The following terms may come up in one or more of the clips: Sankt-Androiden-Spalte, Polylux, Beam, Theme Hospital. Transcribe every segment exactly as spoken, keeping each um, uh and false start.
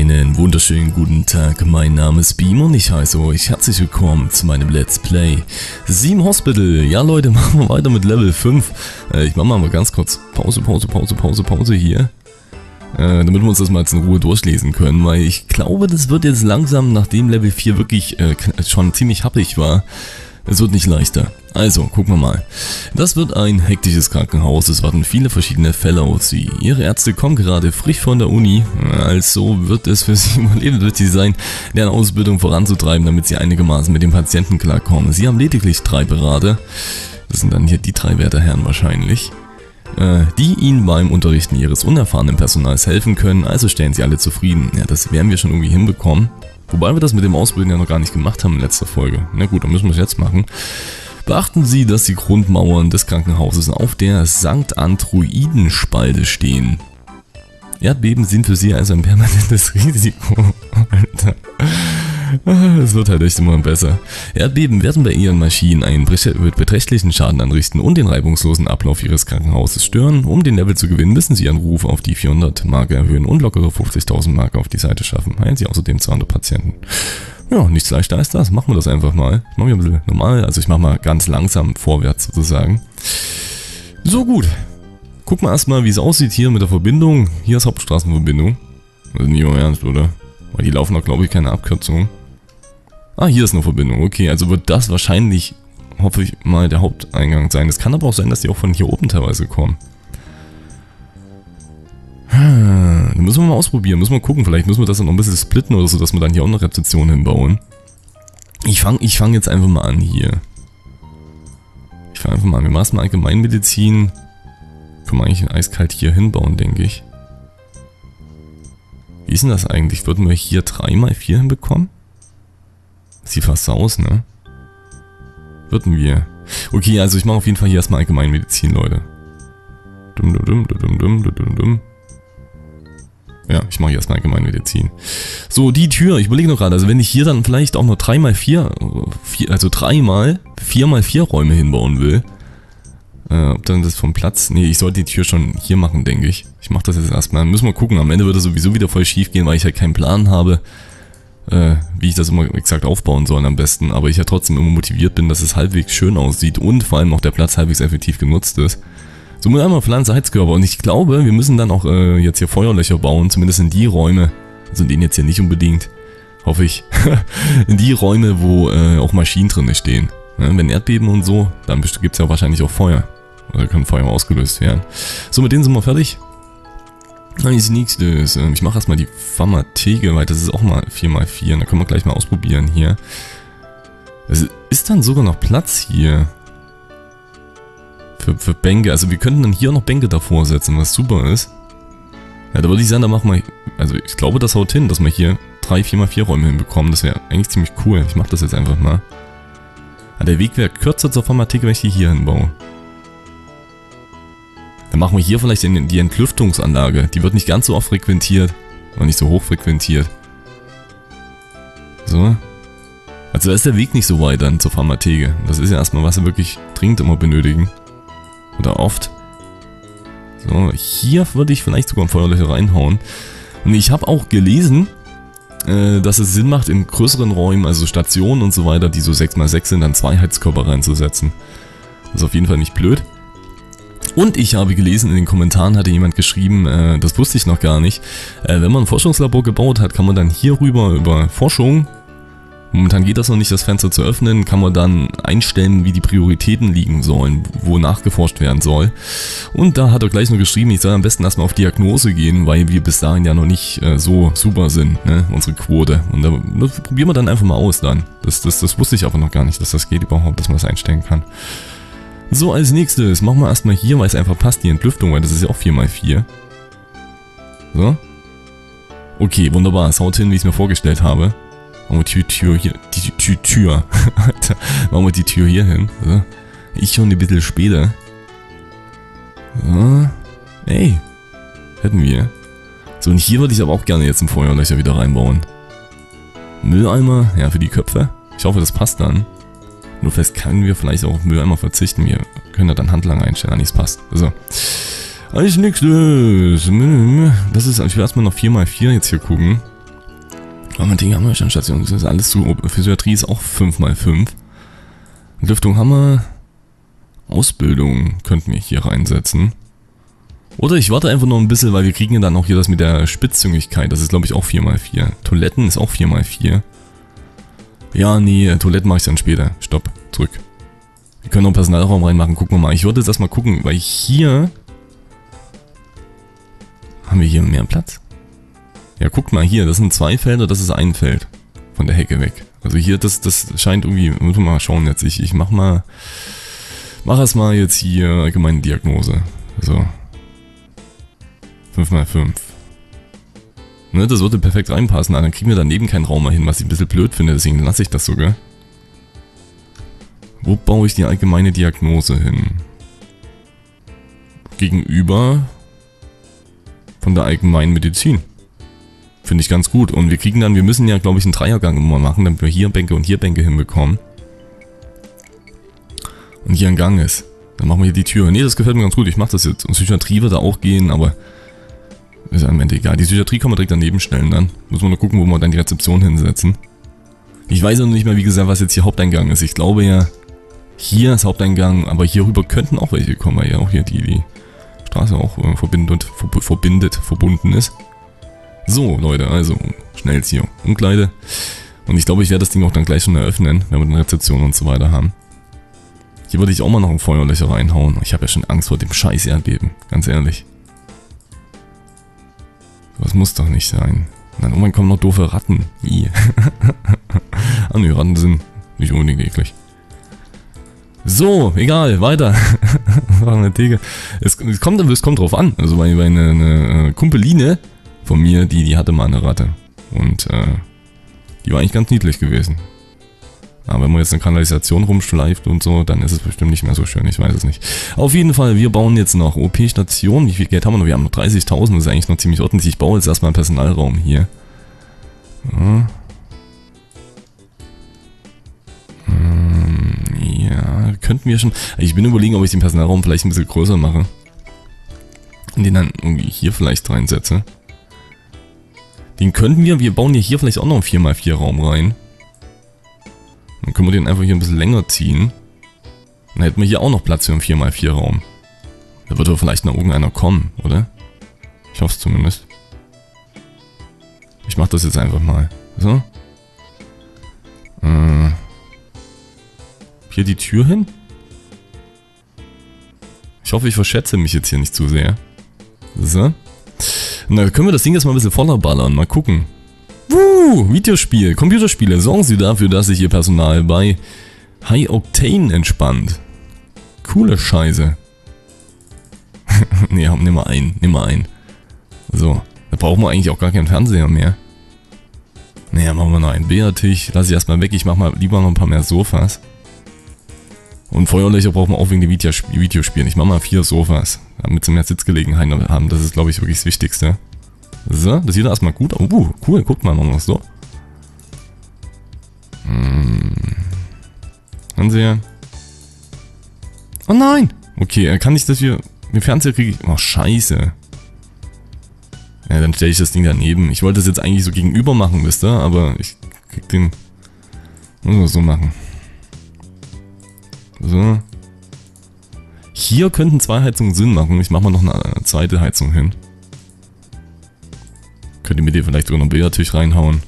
Einen wunderschönen guten Tag, mein Name ist Beam und ich heiße euch herzlich willkommen zu meinem Let's Play Theme Hospital. Ja Leute, machen wir weiter mit Level fünf. Äh, ich mache mal ganz kurz Pause, Pause, Pause, Pause, Pause hier. Äh, damit wir uns das mal jetzt in Ruhe durchlesen können, weil ich glaube, das wird jetzt langsam, nachdem Level vier wirklich äh, schon ziemlich happig war, es wird nicht leichter. Also, gucken wir mal. Das wird ein hektisches Krankenhaus. Es warten viele verschiedene Fälle auf sie. Ihre Ärzte kommen gerade frisch von der Uni. Also wird es für sie überlebend wichtig sein, deren Ausbildung voranzutreiben, damit sie einigermaßen mit den Patienten klarkommen. Sie haben lediglich drei Berater. Das sind dann hier die drei Wärterherren wahrscheinlich. Die ihnen beim Unterrichten ihres unerfahrenen Personals helfen können. Also stellen sie alle zufrieden. Ja, das werden wir schon irgendwie hinbekommen. Wobei wir das mit dem Ausbilden ja noch gar nicht gemacht haben in letzter Folge. Na gut, dann müssen wir es jetzt machen. Beachten Sie, dass die Grundmauern des Krankenhauses auf der Sankt-Androiden-Spalte stehen. Erdbeben sind für Sie also ein permanentes Risiko. Alter. Es wird halt echt immer besser. Erdbeben werden bei ihren Maschinen einen beträchtlichen Schaden anrichten und den reibungslosen Ablauf ihres Krankenhauses stören. Um den Level zu gewinnen, müssen sie ihren Ruf auf die vierhundert Marke erhöhen und lockere fünfzigtausend Marke auf die Seite schaffen. Heilen sie außerdem zweihundert Patienten. Ja, nichts leichter als das. Machen wir das einfach mal. Ich mache mir ein bisschen normal, also ich mache mal ganz langsam vorwärts sozusagen. So, gut. Guck mal erstmal, wie es aussieht hier mit der Verbindung. Hier ist Hauptstraßenverbindung. Das ist nicht euer Ernst, oder? Weil die laufen doch, glaube ich, keine Abkürzung. Ah, hier ist eine Verbindung. Okay, also wird das wahrscheinlich, hoffe ich mal, der Haupteingang sein. Es kann aber auch sein, dass die auch von hier oben teilweise kommen. Hm, dann müssen wir mal ausprobieren. Müssen wir gucken. Vielleicht müssen wir das dann noch ein bisschen splitten oder so, dass wir dann hier auch eine Rezeption hinbauen. Ich fange ich fang jetzt einfach mal an hier. Ich fange einfach mal an. Wir machen mal Allgemeinmedizin. Können wir eigentlich eiskalt hier hinbauen, denke ich. Wie ist denn das eigentlich? Würden wir hier drei mal vier hinbekommen? Sieht fast aus, ne? Würden wir. Okay, also ich mache auf jeden Fall hier erstmal Allgemeinmedizin, Leute. Dum, dum, dum, dum, dum, dum. Ja, ich mache hier erstmal Allgemeinmedizin. So, die Tür, ich überlege noch gerade, also wenn ich hier dann vielleicht auch noch drei mal vier, also drei mal vier mal vier Räume hinbauen will, äh, ob dann das vom Platz, nee, ich sollte die Tür schon hier machen, denke ich. Ich mache das jetzt erstmal, müssen wir gucken, am Ende wird das sowieso wieder voll schief gehen, weil ich halt keinen Plan habe, Äh, wie ich das immer exakt aufbauen soll am besten, aber ich ja trotzdem immer motiviert bin, dass es halbwegs schön aussieht und vor allem auch der Platz halbwegs effektiv genutzt ist. So, mit einmal Pflanze, Heizkörper, und ich glaube, wir müssen dann auch äh, jetzt hier Feuerlöcher bauen, zumindest in die Räume, also in denen jetzt hier nicht unbedingt, hoffe ich, in die Räume, wo äh, auch Maschinen drin stehen. Ja, wenn Erdbeben und so, dann gibt es ja wahrscheinlich auch Feuer, oder kann Feuer ausgelöst werden. So, mit denen sind wir fertig. Als nächstes, ich mache erstmal die Pharmatheke, weil das ist auch mal vier mal vier, da können wir gleich mal ausprobieren hier. Es ist dann sogar noch Platz hier für, für Bänke, also wir könnten dann hier auch noch Bänke davor setzen, was super ist. Ja, da würde ich sagen, da machen wir, also ich glaube, das haut hin, dass wir hier drei vier mal vier Räume hinbekommen, das wäre eigentlich ziemlich cool. Ich mache das jetzt einfach mal. Ja, der Weg wäre kürzer zur Pharmatheke, wenn ich die hier hinbaue. Dann machen wir hier vielleicht die Entlüftungsanlage. Die wird nicht ganz so oft frequentiert. Und nicht so hoch frequentiert. So. Also da ist der Weg nicht so weit dann zur Pharmatheke. Das ist ja erstmal, was wir wirklich dringend immer benötigen. Oder oft. So, hier würde ich vielleicht sogar ein Feuerlöcher reinhauen. Und ich habe auch gelesen, dass es Sinn macht, in größeren Räumen, also Stationen und so weiter, die so sechs mal sechs sind, dann zwei Heizkörper reinzusetzen. Das ist auf jeden Fall nicht blöd. Und ich habe gelesen, in den Kommentaren hatte jemand geschrieben, äh, das wusste ich noch gar nicht, äh, wenn man ein Forschungslabor gebaut hat, kann man dann hier rüber über Forschung, momentan geht das noch nicht, das Fenster zu öffnen, kann man dann einstellen, wie die Prioritäten liegen sollen, wo nachgeforscht werden soll. Und da hat er gleich nur geschrieben, ich soll am besten erstmal auf Diagnose gehen, weil wir bis dahin ja noch nicht äh, so super sind, ne? Unsere Quote. Und da das probieren wir dann einfach mal aus dann. Das, das, das wusste ich aber noch gar nicht, dass das geht überhaupt, dass man das einstellen kann. So, als nächstes machen wir erstmal hier, weil es einfach passt, die Entlüftung, weil das ist ja auch vier mal vier. So. Okay, wunderbar, es haut hin, wie ich es mir vorgestellt habe. Machen wir die Tür hier, die, die Tür, Alter, machen wir die Tür hier hin. So. Ich schon ein bisschen später. So. Ey, hätten wir. So, und hier würde ich aber auch gerne jetzt ein Feuerlöcher wieder reinbauen. Mülleimer, ja, für die Köpfe. Ich hoffe, das passt dann. Nur fest können wir vielleicht auch auf Mülleimer verzichten. Wir können ja dann Handlanger einstellen, an nichts passt. So. Als nächstes. Das ist, ich will erstmal noch vier mal vier jetzt hier gucken. Ding haben wir, Standstation, das ist alles zu. Physiatrie ist auch fünf mal fünf. Lüftung haben wir. Ausbildung könnten wir hier reinsetzen. Oder ich warte einfach noch ein bisschen, weil wir kriegen ja dann auch hier das mit der Spitzzüngigkeit. Das ist, glaube ich, auch vier mal vier. Toiletten ist auch vier mal vier. Ja, nee, Toiletten mache ich dann später. Stopp, zurück. Wir können noch einen Personalraum reinmachen, gucken wir mal. Ich würde jetzt erstmal gucken, weil hier... Haben wir hier mehr Platz? Ja, guckt mal hier, das sind zwei Felder, das ist ein Feld. Von der Hecke weg. Also hier, das, das scheint irgendwie... Müssen wir mal schauen jetzt. Ich, ich mach mal... Mach erstmal jetzt hier allgemeine Diagnose. So. fünf mal fünf. Ne, das würde perfekt reinpassen. Dann kriegen wir daneben keinen Raum mehr hin, was ich ein bisschen blöd finde. Deswegen lasse ich das sogar. Wo baue ich die allgemeine Diagnose hin? Gegenüber von der allgemeinen Medizin. Finde ich ganz gut. Und wir kriegen dann, wir müssen ja, glaube ich, einen Dreiergang immer machen, damit wir hier Bänke und hier Bänke hinbekommen. Und hier ein Gang ist. Dann machen wir hier die Tür. Ne, das gefällt mir ganz gut. Ich mache das jetzt. Und Psychiatrie wird da auch gehen, aber... Ist am Ende egal. Die Psychiatrie kann man direkt daneben stellen dann. Muss man nur gucken, wo wir dann die Rezeption hinsetzen. Ich weiß noch nicht mal, wie gesagt, was jetzt hier Haupteingang ist. Ich glaube ja, hier ist Haupteingang, aber hier rüber könnten auch welche kommen, weil ja auch hier die, die Straße auch äh, verbindet, verb verbindet, verbunden ist. So, Leute, also schnell jetzt hier Umkleide. Und ich glaube, ich werde das Ding auch dann gleich schon eröffnen, wenn wir dann Rezeption und so weiter haben. Hier würde ich auch mal noch ein Feuerlöcher reinhauen. Ich habe ja schon Angst vor dem scheiß Erdbeben, ganz ehrlich. Das muss doch nicht sein. Dann irgendwann kommen noch doofe Ratten. I. Ah ne, Ratten sind nicht unbedingt eklig. So, egal, weiter. es, es, kommt, es kommt drauf an. Also bei, bei einer eine Kumpeline von mir, die, die hatte mal eine Ratte. Und äh, die war eigentlich ganz niedlich gewesen. Aber wenn man jetzt eine Kanalisation rumschleift und so, dann ist es bestimmt nicht mehr so schön, ich weiß es nicht. Auf jeden Fall, wir bauen jetzt noch O P-Station. Wie viel Geld haben wir noch? Wir haben noch dreißigtausend, das ist eigentlich noch ziemlich ordentlich. Ich baue jetzt erstmal einen Personalraum hier. Ja. Ja, könnten wir schon... Ich bin überlegen, ob ich den Personalraum vielleicht ein bisschen größer mache. Und den dann irgendwie hier vielleicht reinsetze. Den könnten wir... Wir bauen ja hier vielleicht auch noch einen vier mal vier Raum rein. Dann können wir den einfach hier ein bisschen länger ziehen. Dann hätten wir hier auch noch Platz für einen vier mal vier Raum. Da würde vielleicht noch irgendeiner kommen, oder? Ich hoffe es zumindest. Ich mache das jetzt einfach mal. So. Äh. Hier die Tür hin? Ich hoffe, ich verschätze mich jetzt hier nicht zu sehr. So. Und dann können wir das Ding jetzt mal ein bisschen voller ballern. Mal gucken. Wuh, Videospiel, Computerspiele, sorgen Sie dafür, dass sich Ihr Personal bei High Octane entspannt. Coole Scheiße. Ne, nimm mal ein, nimm mal ein. So, da brauchen wir eigentlich auch gar keinen Fernseher mehr. Naja, machen wir noch einen Bärtisch, lass ich erstmal weg, ich mach mal lieber noch ein paar mehr Sofas. Und Feuerlöcher brauchen wir auch wegen den Videospielen, ich mach mal vier Sofas, damit sie mehr Sitzgelegenheit haben, das ist glaube ich wirklich das Wichtigste. So, das sieht da erstmal gut aus. Uh, cool, guck mal, machen wir es so. Hm. Fernseher. Oh nein! Okay, kann ich das hier... Den Fernseher kriege ich... Oh, scheiße. Ja, dann stelle ich das Ding daneben. Ich wollte das jetzt eigentlich so gegenüber machen, wisst ihr? Aber ich krieg den... Muss man so machen. So. Hier könnten zwei Heizungen Sinn machen. Ich mache mal noch eine zweite Heizung hin. Könnt ihr mit dir vielleicht sogar noch einen Billardtisch reinhauen.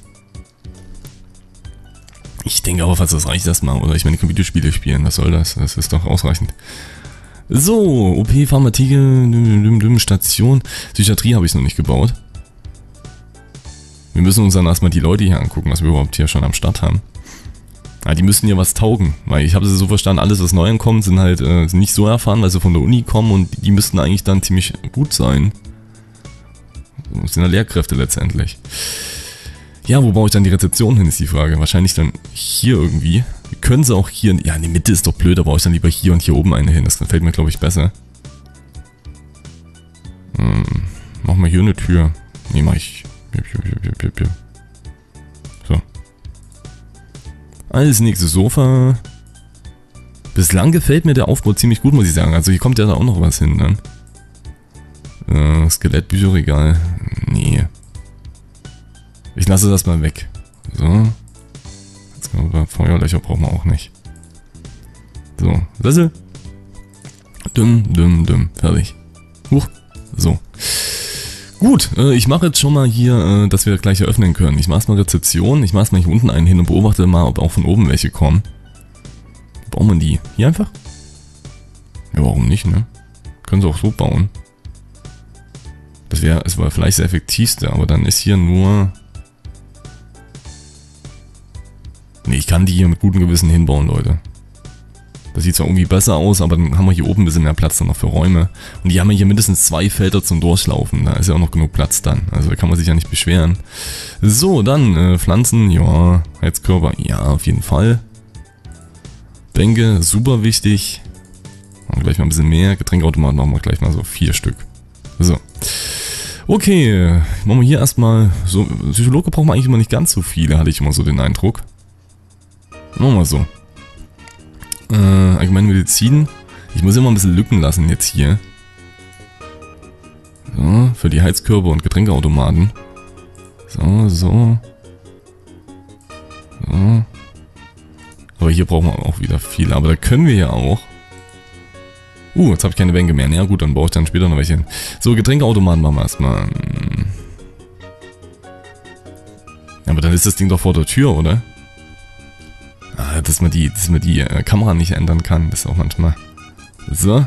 Ich denke aber, falls das reicht erstmal, oder ich meine, Computerspiele spielen, was soll das? Das ist doch ausreichend. So, O P, Pharmatheke, Station, Psychiatrie habe ich noch nicht gebaut. Wir müssen uns dann erstmal die Leute hier angucken, was wir überhaupt hier schon am Start haben. Ah, die müssen ja was taugen, weil ich habe es so verstanden, alles was neu ankommt, sind halt äh, sind nicht so erfahren, weil sie von der Uni kommen und die müssten eigentlich dann ziemlich gut sein. Das sind ja Lehrkräfte letztendlich. Ja, wo baue ich dann die Rezeption hin, ist die Frage. Wahrscheinlich dann hier irgendwie. Können sie auch hier... Ja, in der Mitte ist doch blöd, da baue ich dann lieber hier und hier oben eine hin. Das gefällt mir, glaube ich, besser. Hm, mach mal hier eine Tür. Ne, mach ich... So. Als nächstes Sofa. Bislang gefällt mir der Aufbau ziemlich gut, muss ich sagen. Also hier kommt ja da auch noch was hin dann. Äh, Skelettbücherregal. Nee. Ich lasse das mal weg. So. Jetzt kommen wir, Feuerlöcher brauchen wir auch nicht. So, Löffel. Dünn, dünn, dünn. Fertig. Huch. So. Gut, äh, ich mache jetzt schon mal hier, äh, dass wir gleich eröffnen können. Ich mache erstmal Rezeption, ich mache erstmal hier unten einen hin und beobachte mal, ob auch von oben welche kommen. Bauen wir die hier einfach? Ja, warum nicht, ne? Können sie auch so bauen. Das wäre, es war vielleicht das effektivste, aber dann ist hier nur... Ne, ich kann die hier mit gutem Gewissen hinbauen, Leute. Das sieht zwar irgendwie besser aus, aber dann haben wir hier oben ein bisschen mehr Platz dann noch für Räume. Und die haben ja hier mindestens zwei Felder zum Durchlaufen. Da ist ja auch noch genug Platz dann. Also da kann man sich ja nicht beschweren. So, dann äh, Pflanzen, ja. Heizkörper, ja, auf jeden Fall. Bänke, super wichtig. Machen wir gleich mal ein bisschen mehr. Getränkeautomaten machen wir gleich mal so vier Stück. So. Okay, machen wir hier erstmal... So, Psychologe brauchen wir eigentlich immer nicht ganz so viele, hatte ich immer so den Eindruck. Machen wir so. Äh, allgemeine Medizin. Ich muss immer ein bisschen Lücken lassen jetzt hier. So, für die Heizkörper und Getränkeautomaten. So, so. So. Aber hier brauchen wir auch wieder viele. Aber da können wir ja auch. Uh, jetzt habe ich keine Bänke mehr. Ja gut, dann brauche ich dann später noch welche hin. So, Getränkeautomaten machen wir erstmal. Aber dann ist das Ding doch vor der Tür, oder? Ah, dass man die, dass man die äh, Kamera nicht ändern kann, das ist auch manchmal. So.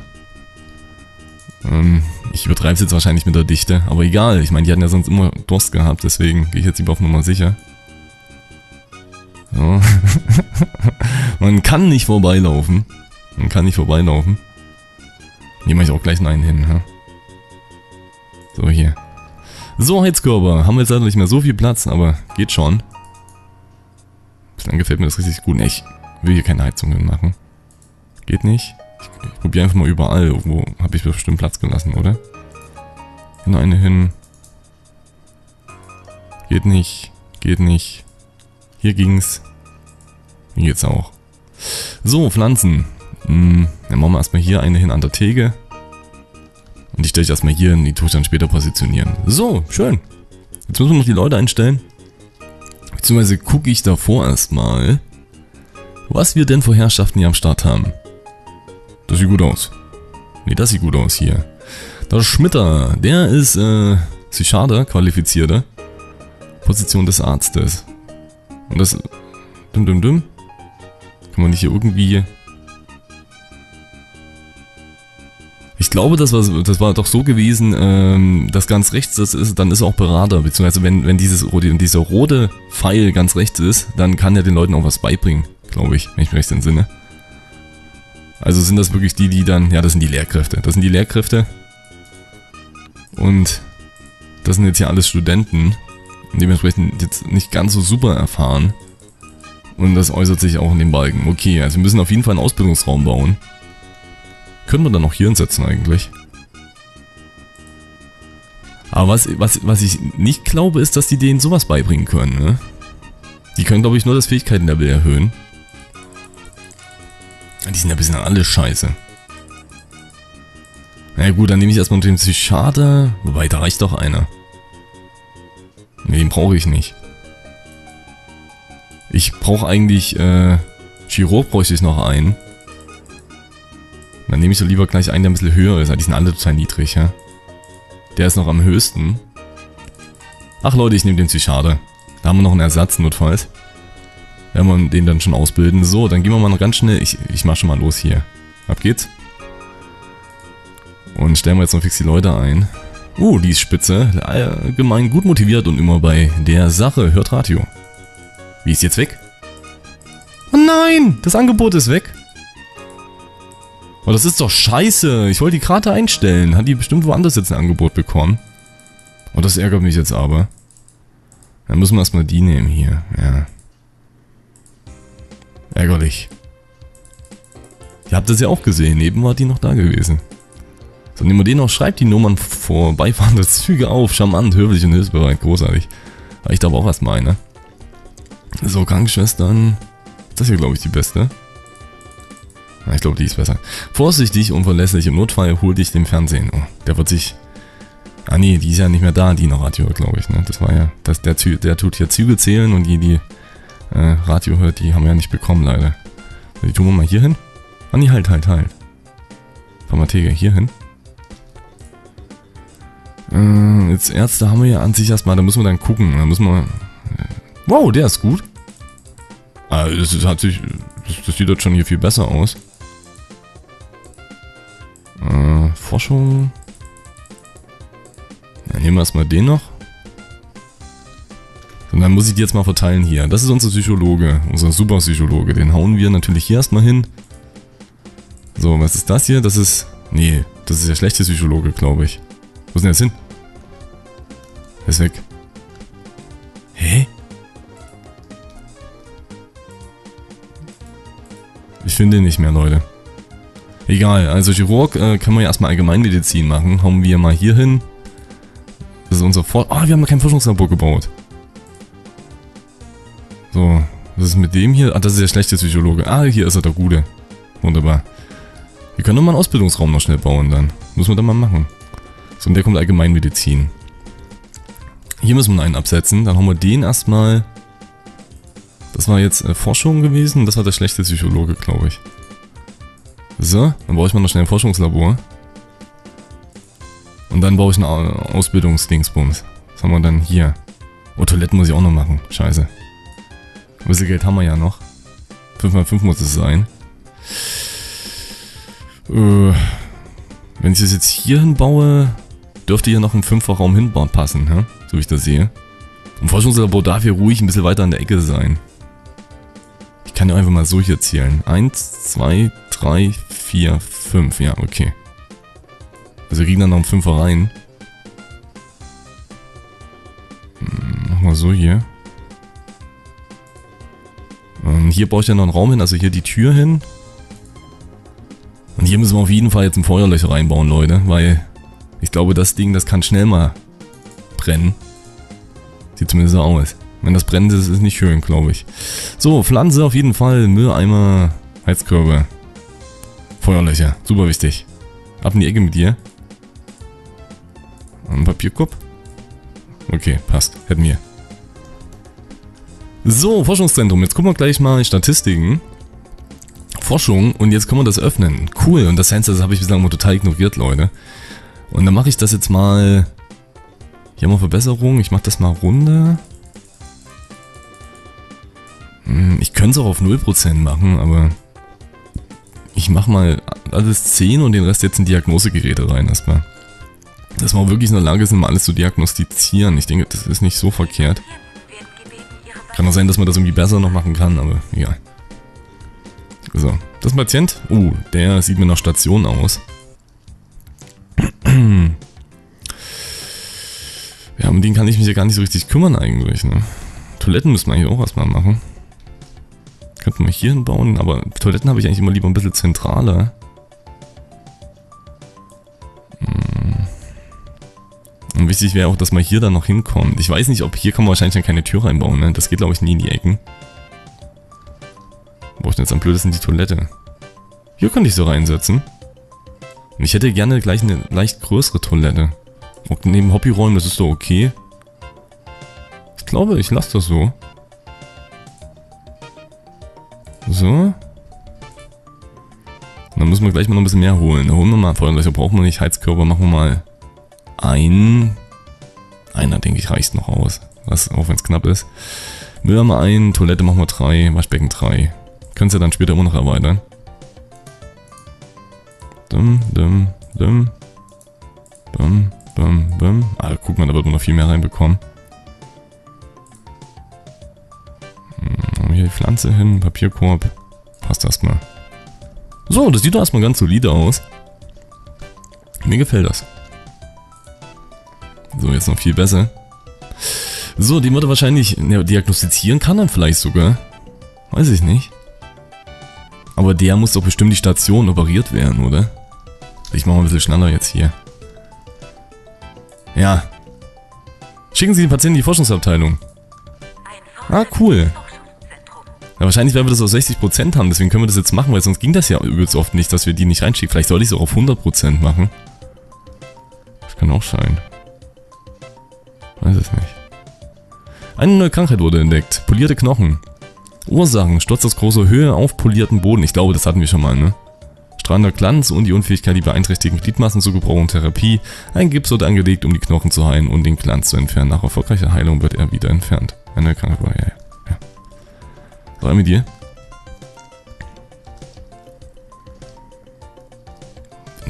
Ähm, ich übertreibe es jetzt wahrscheinlich mit der Dichte, aber egal. Ich meine, die hatten ja sonst immer Durst gehabt, deswegen gehe ich jetzt lieber auf Nummer sicher. So. Man kann nicht vorbeilaufen. Man kann nicht vorbeilaufen. Hier mache ich auch gleich noch einen hin. Ha? So, hier. So, Heizkörper. Haben wir jetzt leider nicht mehr so viel Platz, aber geht schon. Dann gefällt mir das richtig gut. Nee, ich will hier keine Heizung hin machen. Geht nicht. Ich, ich probiere einfach mal überall. Irgendwo habe ich bestimmt Platz gelassen, oder? Hier noch eine hin. Geht nicht. Geht nicht. Hier ging's. Hier geht's auch. So, Pflanzen. Hm, dann machen wir erstmal hier eine hin an der Theke. Und die stelle ich erstmal hier hin. Die tue ich dann später positionieren. So, schön. Jetzt müssen wir noch die Leute einstellen. Beziehungsweise gucke ich davor erstmal, was wir denn für Herrschaften hier am Start haben. Das sieht gut aus. Ne, das sieht gut aus hier. Der Schmitter, der ist äh, Psychiater, Qualifizierter. Position des Arztes. Und das... Dum, dum, dum. Kann man nicht hier irgendwie... Ich glaube, das war, das war doch so gewesen, ähm, dass ganz rechts das ist, dann ist er auch Berater, beziehungsweise wenn, wenn dieses, dieser rote Pfeil ganz rechts ist, dann kann er den Leuten auch was beibringen, glaube ich, wenn ich mich recht entsinne. Also sind das wirklich die, die dann, ja, das sind die Lehrkräfte, das sind die Lehrkräfte und das sind jetzt hier alles Studenten, dementsprechend jetzt nicht ganz so super erfahren und das äußert sich auch in den Balken. Okay, also wir müssen auf jeden Fall einen Ausbildungsraum bauen. Können wir dann auch hier hinsetzen eigentlich. Aber was, was, was ich nicht glaube, ist, dass die denen sowas beibringen können, ne? Die können, glaube ich, nur das Fähigkeitenlevel erhöhen. Die sind ja bis nach alle scheiße. Na gut, dann nehme ich erstmal den Psychiater. Wobei, da reicht doch einer. Ne, den brauche ich nicht. Ich brauche eigentlich, äh, Chirurg bräuchte ich noch einen. Dann nehme ich so lieber gleich einen, der ein bisschen höher ist. Die sind alle total niedrig, ja. Der ist noch am höchsten. Ach Leute, ich nehme den Psychiater. Da haben wir noch einen Ersatz, notfalls. Werden wir den dann schon ausbilden. So, dann gehen wir mal noch ganz schnell. Ich, ich mache schon mal los hier. Ab geht's. Und stellen wir jetzt noch fix die Leute ein. Uh, die ist spitze. Allgemein gut motiviert und immer bei der Sache. Hört Radio. Wie, ist jetzt weg? Oh nein, das Angebot ist weg. Oh, das ist doch scheiße. Ich wollte die Karte einstellen. Hat die bestimmt woanders jetzt ein Angebot bekommen. Oh, das ärgert mich jetzt aber. Dann müssen wir erstmal die nehmen hier. Ja. Ärgerlich. Ihr habt das ja auch gesehen. Eben war die noch da gewesen. So, nehmen wir den noch. Schreibt die Nummern vorbeifahrender Züge auf. Charmant, höflich und hilfsbereit. Großartig. Aber ich darf auch erstmal eine. So, Krankenschwestern. Das hier, glaube ich, die beste. Ich glaube, die ist besser. Vorsichtig und verlässlich. Im Notfall hol dich dem Fernsehen. Oh, der wird sich Ah nee, die ist ja nicht mehr da, die noch Radio hört, glaube ich. Ne? Das war ja, das, der, der tut ja Züge zählen und die, die äh, Radio hört, die haben wir ja nicht bekommen, leider. Die tun wir mal hier hin. Ah nee, halt, halt, halt. Pharmatheke, hier hin. Äh, jetzt Ärzte haben wir ja an sich erstmal, da müssen wir dann gucken. Da müssen wir... Äh, wow, der ist gut. Ah, das, ist, hat sich, das, das sieht jetzt schon hier viel besser aus. Äh, Forschung... Dann nehmen wir erstmal den noch. Und dann muss ich die jetzt mal verteilen hier. Das ist unser Psychologe, unser Superpsychologe. Den hauen wir natürlich hier erstmal hin. So, was ist das hier? Das ist... Nee, das ist der schlechte Psychologe, glaube ich. Wo ist denn jetzt hin? Der ist weg. Hä? Ich finde ihn nicht mehr, Leute. Egal, also Chirurg äh, können wir ja erstmal Allgemeinmedizin machen. Hauen wir mal hier hin. Das ist unser Forschungs... Ah, oh, wir haben kein Forschungslabor gebaut. So, was ist mit dem hier? Ah, das ist der schlechte Psychologe. Ah, hier ist er, der Gute. Wunderbar. Wir können doch mal einen Ausbildungsraum noch schnell bauen dann. Müssen wir dann mal machen. So, und der kommt Allgemeinmedizin. Hier müssen wir einen absetzen. Dann haben wir den erstmal... Das war jetzt äh, Forschung gewesen. Das war der schlechte Psychologe, glaube ich. So, dann brauche ich mal noch schnell ein Forschungslabor. Und dann baue ich einen Ausbildungsdingsbums. Was haben wir dann hier? Oh, Toiletten muss ich auch noch machen. Scheiße. Ein bisschen Geld haben wir ja noch. fünf mal fünf muss es sein. Äh, wenn ich das jetzt hier hinbaue, dürfte hier noch ein Fünferraum hinbauen passen, hä? So wie ich das sehe. Im Forschungslabor darf hier ruhig ein bisschen weiter an der Ecke sein. Ich kann ja einfach mal so hier zählen. eins, zwei, drei, vier, fünf. Ja, okay. Also wir kriegen dann noch einen Fünfer rein. Hm, mach mal so hier. Und hier brauche ich ja noch einen Raum hin, also hier die Tür hin. Und hier müssen wir auf jeden Fall jetzt ein Feuerlöcher reinbauen, Leute, weil ich glaube, das Ding, das kann schnell mal brennen. Sieht zumindest so aus. Wenn das brennt, ist es nicht schön, glaube ich. So, Pflanze auf jeden Fall, Mülleimer, Heizkörbe, Feuerlöcher, super wichtig. Ab in die Ecke mit dir. Ein Papierkorb. Okay, passt. Hätten wir. So, Forschungszentrum. Jetzt gucken wir gleich mal Statistiken. Forschung. Und jetzt können wir das öffnen. Cool. Und das Fenster, das habe ich bislang mal total ignoriert, Leute. Und dann mache ich das jetzt mal... Hier haben wir Verbesserung. Ich mache das mal runter. Ich könnte es auch auf null Prozent machen, aber... Ich mache mal alles zehn und den Rest jetzt in Diagnosegeräte rein erstmal. Dass man auch wirklich in der Lage ist, mal alles zu diagnostizieren. Ich denke, das ist nicht so verkehrt. Kann auch sein, dass man das irgendwie besser noch machen kann, aber egal. So, das ist ein Patient. Oh, der sieht mir nach Station aus. Ja, um den kann ich mich ja gar nicht so richtig kümmern eigentlich, ne? Toiletten müssen wir eigentlich auch erstmal machen. Könnten wir hier hinbauen, aber Toiletten habe ich eigentlich immer lieber ein bisschen zentraler. Und wichtig wäre auch, dass man hier dann noch hinkommt. Ich weiß nicht, ob hier kann man wahrscheinlich dann keine Tür reinbauen, ne? Das geht, glaube ich, nie in die Ecken. Wo ich denn jetzt am blödesten die Toilette? Hier könnte ich so reinsetzen. Und ich hätte gerne gleich eine leicht größere Toilette. Auch neben Hobbyräumen, das ist doch okay. Ich glaube, ich lasse das so. So. Und dann müssen wir gleich mal noch ein bisschen mehr holen. Da holen wir mal Feuerlöcher, brauchen wir nicht. Heizkörper machen wir mal ein. Einer, denke ich, reicht noch aus. Was, auch wenn es knapp ist. Müll haben wir ein, Toilette machen wir drei, Waschbecken drei. Können es ja dann später immer noch erweitern. Dum, dum, dum. Bum, bum, bum. Ah, guck mal, da wird man noch viel mehr reinbekommen. Hier die Pflanze hin, Papierkorb. Passt erstmal. So, das sieht doch erstmal ganz solide aus. Mir gefällt das. So, jetzt noch viel besser. So, den wird er wahrscheinlich ne, diagnostizieren kann dann vielleicht sogar. Weiß ich nicht. Aber der muss doch bestimmt die Station operiert werden, oder? Ich mache mal ein bisschen schneller jetzt hier. Ja. Schicken Sie den Patienten in die Forschungsabteilung. Ah, cool. Ja, wahrscheinlich werden wir das auf sechzig Prozent haben, deswegen können wir das jetzt machen, weil sonst ging das ja übelst oft nicht, dass wir die nicht reinschicken. Vielleicht sollte ich es auch auf hundert Prozent machen. Das kann auch sein. Weiß es nicht. Eine neue Krankheit wurde entdeckt. Polierte Knochen. Ursachen. Sturz aus großer Höhe auf polierten Boden. Ich glaube, das hatten wir schon mal, ne? Strahlender Glanz und die Unfähigkeit, die beeinträchtigten Gliedmaßen zu gebrauchen. Therapie. Ein Gips wird angelegt, um die Knochen zu heilen und den Glanz zu entfernen. Nach erfolgreicher Heilung wird er wieder entfernt. Eine neue Krankheit wurde... Ja, ja. So, ein mit dir.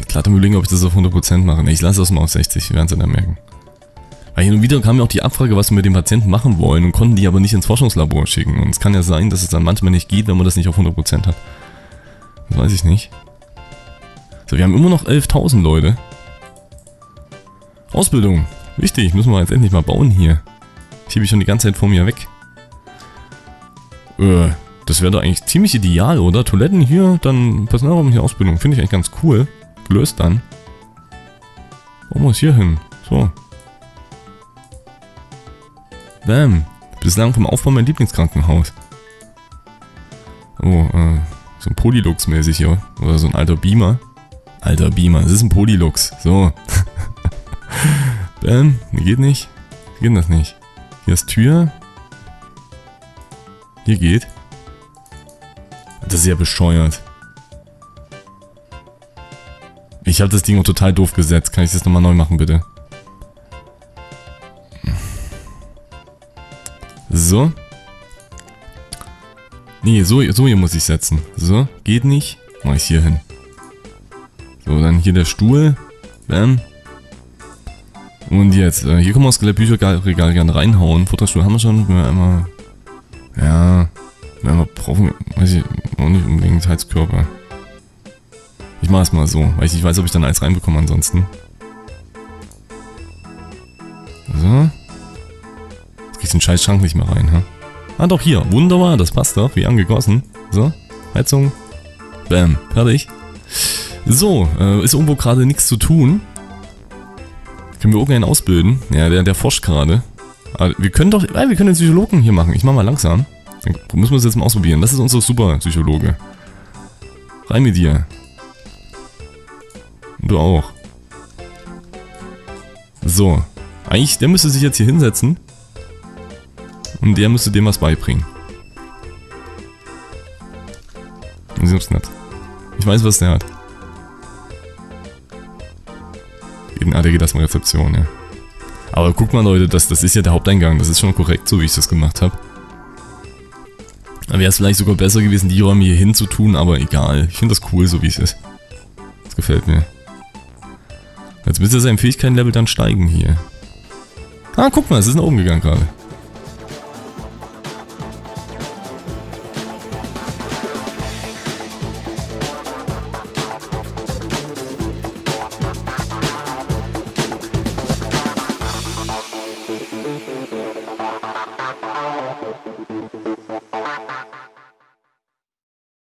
Glatt im Überlegen, ob ich das auf hundert Prozent mache. Ich lasse das mal auf sechzig, wir werden es dann merken. Weil hin und wieder kam ja auch die Abfrage, was wir mit dem Patienten machen wollen und konnten die aber nicht ins Forschungslabor schicken. Und es kann ja sein, dass es dann manchmal nicht geht, wenn man das nicht auf hundert Prozent hat. Das weiß ich nicht. So, wir haben immer noch elftausend Leute. Ausbildung. Wichtig, müssen wir jetzt endlich mal bauen hier. Ich hebe ich schon die ganze Zeit vor mir weg. Äh, das wäre doch eigentlich ziemlich ideal, oder? Toiletten hier, dann Personalraum hier, Ausbildung. Finde ich eigentlich ganz cool. Gelöst dann. Wo muss hier hin? So. Bam. Bislang vom Aufbau mein Lieblingskrankenhaus. Oh, äh, so ein Polylux mäßig hier. Oder so ein alter Beamer. Alter Beamer, das ist ein Polylux. So. Bam. Geht nicht. Geht das nicht. Hier ist Tür. Hier geht. Das ist ja bescheuert. Ich habe das Ding auch total doof gesetzt. Kann ich das nochmal neu machen, bitte? So. Nee, so, so hier muss ich setzen. So, geht nicht. Mach ich hier hin. So, dann hier der Stuhl. Bam. Und jetzt, äh, hier können wir das Bücherregal gerne reinhauen. Futterstuhl haben wir schon. Wenn wir einmal... Ja. Wenn wir brauchen... Weiß ich auch nicht unbedingt Heizkörper. Ich mache es mal so, weil ich nicht weiß, ob ich dann eins reinbekomme ansonsten. So. Jetzt krieg ich den scheiß Schrank nicht mehr rein, ha? Ah, doch hier. Wunderbar, das passt doch, wie angegossen. So, Heizung. Bam, fertig. So, äh, ist irgendwo gerade nichts zu tun. Können wir irgendeinen ausbilden? Ja, der, der forscht gerade. Wir können doch, äh, wir können den Psychologen hier machen. Ich mache mal langsam. Dann müssen wir es jetzt mal ausprobieren. Das ist unser super Psychologe. Rein mit dir. Du auch. So. Eigentlich, der müsste sich jetzt hier hinsetzen. Und der müsste dem was beibringen. Ich hab's nicht. Ich weiß, was der hat. Eben, ah, der geht erstmal Rezeption, ja. Aber guck mal, Leute, das, das ist ja der Haupteingang. Das ist schon korrekt, so wie ich das gemacht habe. Da wäre es vielleicht sogar besser gewesen, die Räume hier hinzutun, aber egal. Ich finde das cool, so wie es ist. Das gefällt mir. Jetzt müsste sein Fähigkeitenlevel dann steigen hier. Ah, guck mal, es ist nach oben gegangen gerade.